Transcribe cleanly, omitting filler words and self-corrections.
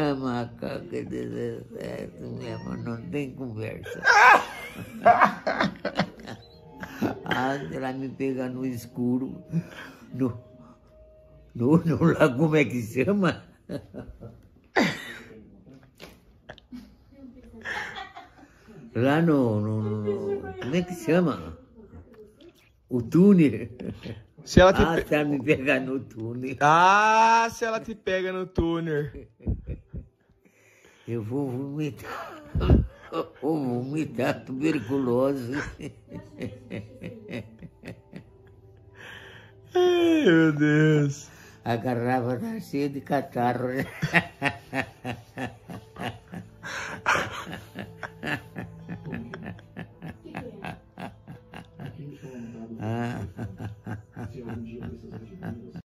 Ah, macaca 17 mesmo, não tem conversa. Ah, ela me pega no escuro, no lago, como é que chama? Lá no como é que chama? O túnel. Se ela te ela me pega no túnel. Ah, se ela te pega no túnel. Eu vou vomitar. Vou vomitar tuberculose. Ai, meu Deus. Agarrava na cheia de catarro. Ah.